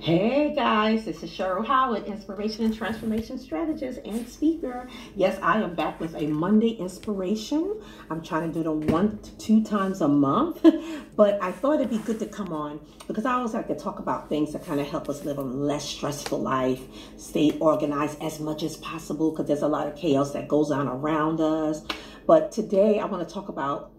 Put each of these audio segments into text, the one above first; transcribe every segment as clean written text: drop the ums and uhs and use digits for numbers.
Hey guys, this is Cheryl Howard, Inspiration and Transformation Strategist and Speaker. Yes, I am back with a Monday inspiration. I'm trying to do them 1 to 2 times a month, but I thought it'd be good to come on because I always like to talk about things that kind of help us live a less stressful life, stay organized as much as possible because there's a lot of chaos that goes on around us. But today I want to talk about,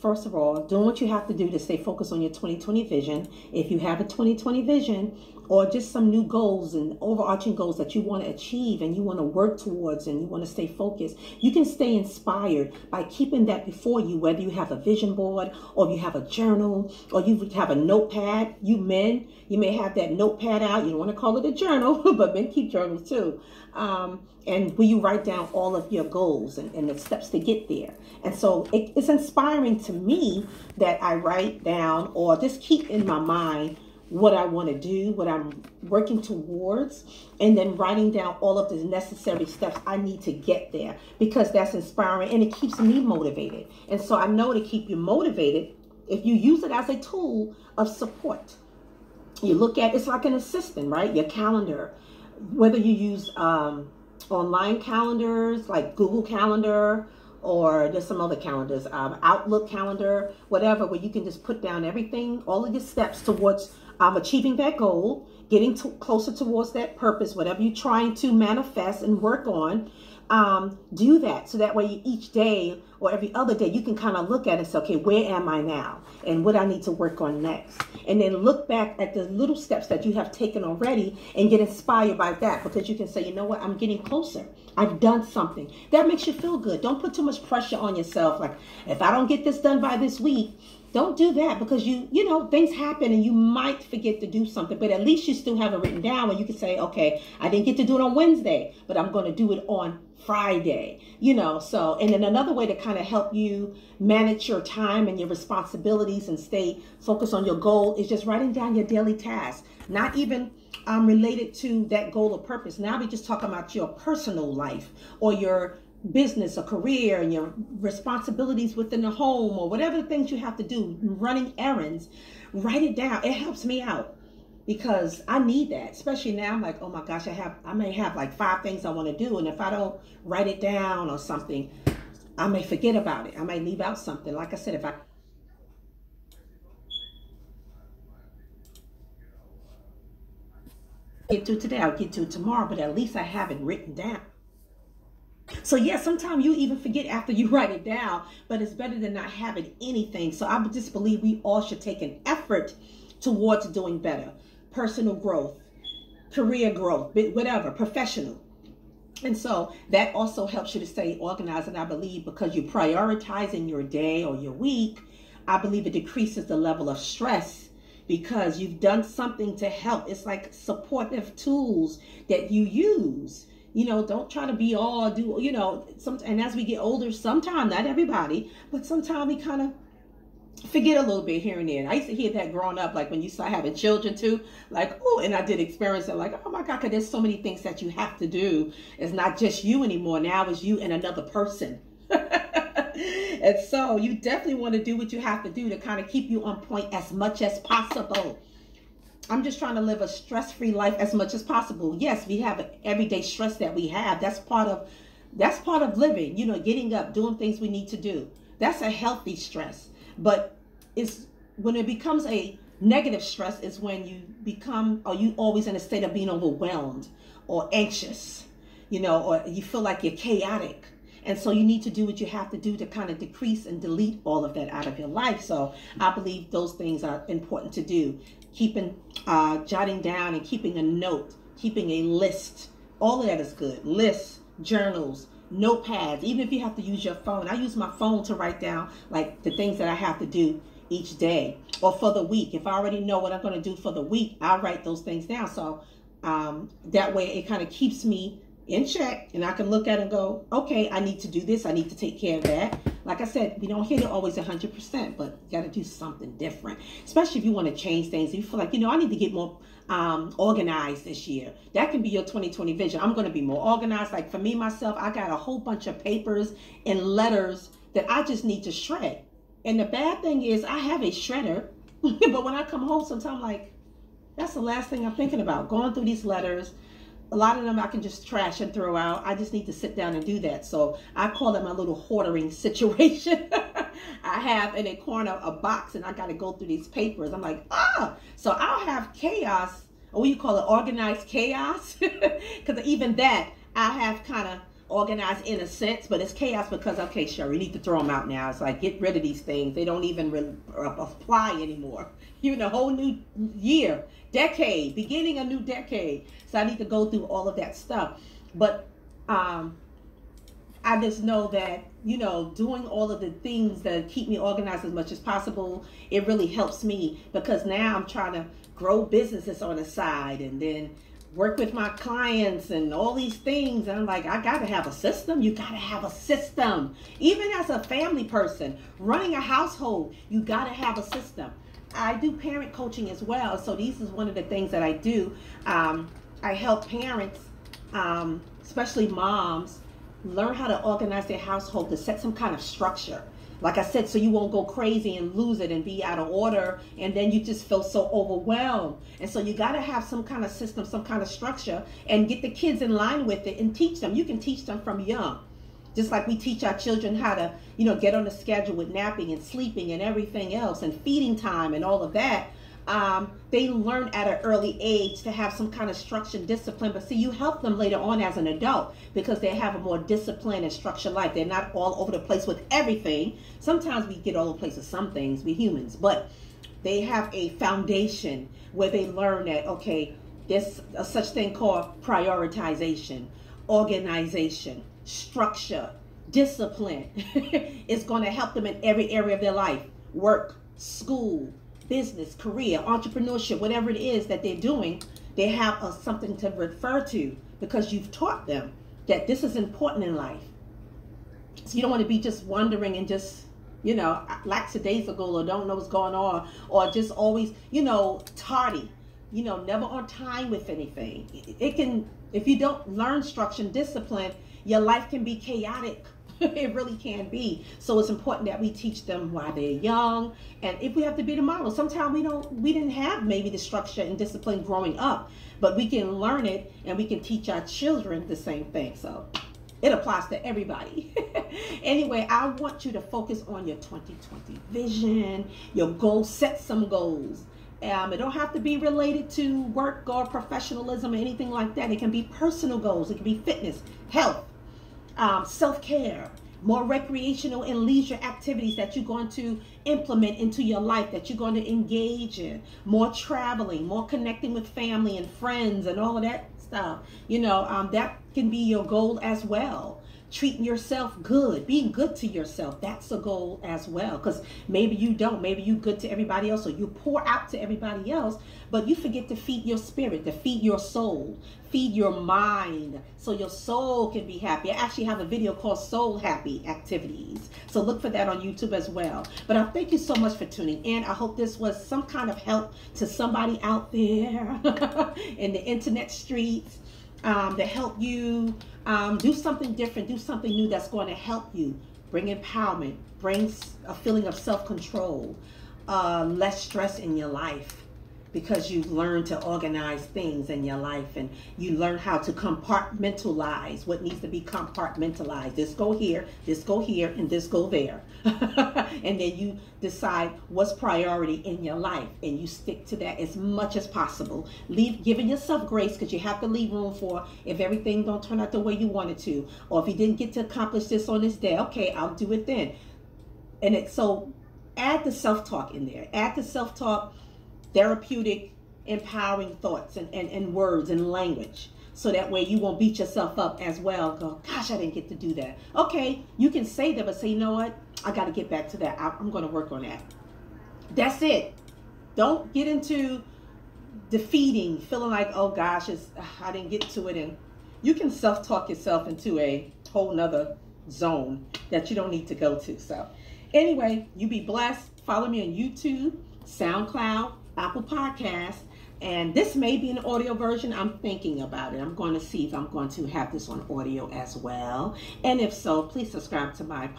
first of all, doing what you have to do to stay focused on your 2020 vision. If you have a 2020 vision or just some new goals and overarching goals that you want to achieve and you want to work towards and you want to stay focused, you can stay inspired by keeping that before you, whether you have a vision board or you have a journal or you have a notepad. You men, you may have that notepad out. You don't want to call it a journal, but men keep journals too. And where you write down all of your goals and the steps to get there. And so it's inspiring to me that I write down or just keep in my mind what I want to do, what I'm working towards, and then writing down all of the necessary steps I need to get there, because that's inspiring and it keeps me motivated. And so I know to keep you motivated if you use it as a tool of support. You look at, it's like an assistant, right? Your calendar, whether you use online calendars like Google Calendar, or there's some other calendars, Outlook Calendar, whatever, where you can just put down everything, all of your steps towards achieving that goal, getting closer towards that purpose, whatever you're trying to manifest and work on. Do that, so that way you, each day or every other day, you can kind of look at it and say, okay, where am I now and what I need to work on next? And then look back at the little steps that you have taken already and get inspired by that, because you can say, you know what, I'm getting closer. I've done something. That makes you feel good. Don't put too much pressure on yourself. Like, if I don't get this done by this week, don't do that, because you know, things happen and you might forget to do something, but at least you still have it written down and you can say, okay, I didn't get to do it on Wednesday, but I'm going to do it on Friday, you know. So, and then another way to kind of help you manage your time and your responsibilities and stay focused on your goal is just writing down your daily tasks, not even related to that goal or purpose. Now we're just talking about your personal life or your business or career and your responsibilities within the home or whatever the things you have to do, running errands. Write it down. It helps me out, because I need that, especially now. I'm like, oh my gosh, I may have like 5 things I want to do, and if I don't write it down or something, I may forget about it. I might leave out something. Like I said, if I get to it today, I'll get to it tomorrow, but at least I have it written down. So yeah, sometimes you even forget after you write it down, but it's better than not having anything. So I just believe we all should take an effort towards doing better. Personal growth, career growth, whatever, professional. And so that also helps you to stay organized. And I believe because you prioritize in your day or your week, I believe it decreases the level of stress, because you've done something to help. It's like supportive tools that you use. You know, don't try to be all do, you know, and as we get older, sometimes, not everybody, but sometimes we kind of forget a little bit here and there. And I used to hear that growing up, like when you start having children too, like, oh, and I did experience it, like, oh my God, because there's so many things that you have to do. It's not just you anymore. Now it's you and another person. And so you definitely want to do what you have to do to kind of keep you on point as much as possible. I'm just trying to live a stress-free life as much as possible. Yes, we have everyday stress that we have. That's part of living, you know, getting up, doing things we need to do. That's a healthy stress. But it's when it becomes a negative stress is when you become, or you always in a state of being overwhelmed or anxious, you know, or you feel like you're chaotic. And so you need to do what you have to do to kind of decrease and delete all of that out of your life. So I believe those things are important to do. Jotting down and keeping a note, keeping a list. All of that is good. Lists, journals, notepads, even if you have to use your phone. I use my phone to write down like the things that I have to do each day or for the week. If I already know what I'm going to do for the week, I'll write those things down. So that way it kind of keeps me in check, and I can look at it and go, okay, I need to do this. I need to take care of that. Like I said, we don't hit it always 100%, but you got to do something different, especially if you want to change things. If you feel like, you know, I need to get more organized this year. That can be your 2020 vision. I'm going to be more organized. Like for me, myself, I got a whole bunch of papers and letters that I just need to shred. And the bad thing is I have a shredder, but when I come home sometimes, like, That's the last thing I'm thinking about. Going through these letters, a lot of them I can just trash and throw out. I just need to sit down and do that. So I call it my little hoarding situation. I have in a corner a box and I got to go through these papers. I'm like, ah! So I'll have chaos, or what you call it, organized chaos. Because even that, I have kind of organized in a sense, but it's chaos because, okay, Cheryl, you need to throw them out now. It's like, get rid of these things. They don't even apply anymore. You're in a whole new year, decade, beginning a new decade. So I need to go through all of that stuff. But I just know that, you know, doing all of the things that keep me organized as much as possible, it really helps me, because now I'm trying to grow businesses on the side and then work with my clients and all these things. And I'm like, I got to have a system. You got to have a system. Even as a family person, running a household, you got to have a system. I do parent coaching as well. So this is one of the things that I do. I help parents, especially moms, learn how to organize their household, to set some kind of structure. Like I said, so you won't go crazy and lose it and be out of order, and then you just feel so overwhelmed. And so you got to have some kind of system, some kind of structure, and get the kids in line with it and teach them. You can teach them from young. Just like we teach our children how to, you know, get on the schedule with napping and sleeping and everything else and feeding time and all of that. They learn at an early age to have some kind of structure and discipline. But see, you help them later on as an adult, because they have a more disciplined and structured life. They're not all over the place with everything. Sometimes we get all over the place with some things, we humans, but they have a foundation where they learn that, okay, there's a such thing called prioritization, organization, structure, discipline. It's going to help them in every area of their life: work, school, business, career, entrepreneurship, whatever it is that they're doing. They have something to refer to, because you've taught them that this is important in life. So you don't want to be just wondering and just, you know, lackadaisical, or don't know what's going on, or just always, you know, tardy, you know, never on time with anything. It can, if you don't learn structure and discipline, your life can be chaotic. It really can be. So it's important that we teach them while they're young, and if we have to be the model. Sometimes we didn't have maybe the structure and discipline growing up, but we can learn it, and we can teach our children the same thing. So it applies to everybody. Anyway, I want you to focus on your 2020 vision, your goals. Set some goals. It don't have to be related to work or professionalism or anything like that. It can be personal goals. It can be fitness, health, self-care, more recreational and leisure activities that you're going to implement into your life, that you're going to engage in, more traveling, more connecting with family and friends and all of that stuff. You know, that can be your goal as well. Treating yourself good, being good to yourself, that's a goal as well. Because maybe you don't, maybe you're good to everybody else, or you pour out to everybody else, but you forget to feed your spirit, to feed your soul, feed your mind, so your soul can be happy. I actually have a video called Soul Happy Activities, so look for that on YouTube as well. But I thank you so much for tuning in. I hope this was some kind of help to somebody out there in the internet streets, to help you do something different, do something new that's going to help you. Bring empowerment, bring a feeling of self-control, less stress in your life, because you've learned to organize things in your life, and you learn how to compartmentalize what needs to be compartmentalized. This go here, and this go there. And then you decide what's priority in your life, and you stick to that as much as possible. Giving yourself grace, because you have to leave room for, if everything don't turn out the way you wanted to, or if you didn't get to accomplish this on this day, okay, I'll do it then. And so add the self-talk in there. Add the self-talk, therapeutic, empowering thoughts and words and language, so that way you won't beat yourself up as well. Go, gosh, I didn't get to do that. Okay, you can say that, but say, you know what? I got to get back to that. I'm going to work on that. That's it. Don't get into defeating, feeling like, oh gosh, I didn't get to it. And you can self-talk yourself into a whole nother zone that you don't need to go to. So anyway, you be blessed. Follow me on YouTube, SoundCloud, Apple Podcasts. And this may be an audio version. I'm thinking about it. I'm going to see if I'm going to have this on audio as well. And if so, please subscribe to my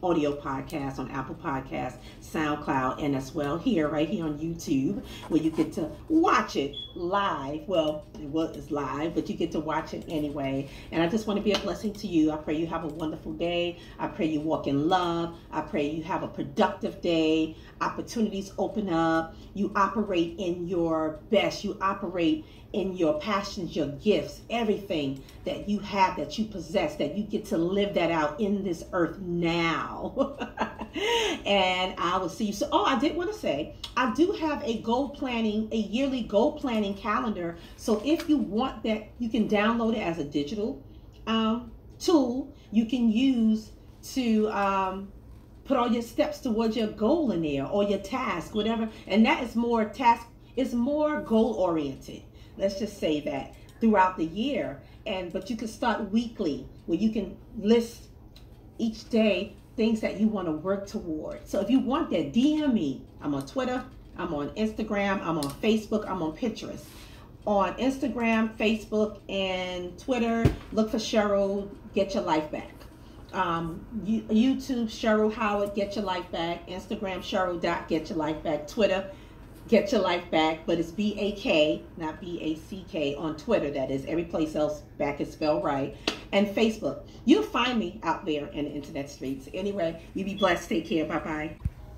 audio podcast on Apple Podcasts, SoundCloud, and as well here, right here on YouTube, where you get to watch it live. Well, it's live, but you get to watch it anyway. And I just want to be a blessing to you. I pray you have a wonderful day. I pray you walk in love. I pray you have a productive day. Opportunities open up. You operate in your best. You operate in your passions, your gifts, everything that you have, that you possess, that you get to live that out in this earth now. And I will see you. So, I did want to say, I do have a goal planning, a yearly goal planning calendar. So if you want that, you can download it as a digital tool you can use to put all your steps towards your goal in there, or your task, whatever. And that is more task. It's more goal-oriented, let's just say that, throughout the year. But you can start weekly, where you can list each day things that you want to work toward. So if you want that, DM me. I'm on Twitter, I'm on Instagram, I'm on Facebook, I'm on Pinterest. On Instagram, Facebook, and Twitter, look for Cheryl, Get Your Life Back. YouTube, Cheryl Howard, Get Your Life Back. Instagram, Cheryl.Get Your Life Back. Twitter, Get Your Life Back, but it's B-A-K, not B-A-C-K, on Twitter, that is. Every place else, back is spelled right. And Facebook. You'll find me out there in the internet streets. Anyway, you be blessed. Take care. Bye-bye.